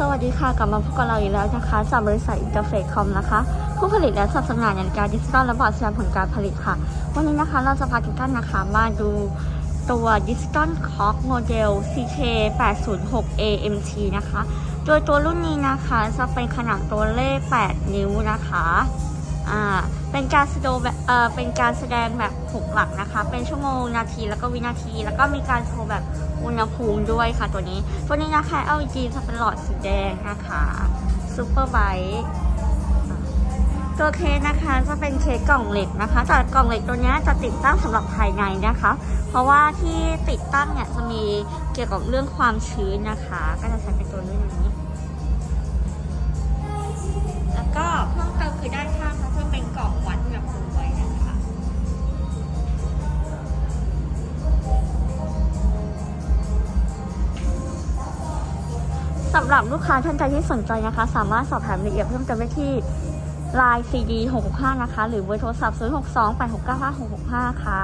สวัสดีค่ะกลับมาพบกับเราอีกแล้วนะคะจากบริษัทอินเตอร์เฟซคอมนะคะผู้ผลิตและจัดจำหน่ายยานการดิจิทัลและบอร์ดแสดงผลการผลิตค่ะวันนี้นะคะเราจะพาทุกท่านนะคะมาดูตัวดิจิทัลคล็อกโมเดล CK806AMT นะคะโดยตัวรุ่นนี้นะคะจะเป็นขนาดตัวเลข8นิ้วนะคะเป็นการแสดงแบบ6หลักนะคะเป็นชั่วโมงนาทีแล้วก็วินาทีแล้วก็มีการโชว์แบบอุณหภูมิด้วยค่ะตัวนี้นะคะ LED จะเป็นหลอดสีแดงนะคะซูเปอร์ไบท์ตัวเคสนะคะจะเป็นเคสกล่องเหล็กนะคะแต่กล่องเหล็กตัวนี้จะติดตั้งสำหรับภายในนะคะเพราะว่าที่ติดตั้งเนี่ยจะมีเกี่ยวกับเรื่องความชื้นนะคะก็จะใช้เป็นตัวนี้แล้วก็เพิ่มเติมคือด้านข้างค่ะจะเป็นกล่องวัดอุณหภูมิไว้นะคะสำหรับลูกค้าท่านใดที่สนใจนะคะสามารถสอบถามรายละเอียดเพิ่มเติมได้ที่ไลน์ CD 665นะคะหรือเบอร์โทรศัพท์ 062 869 5665ค่ะ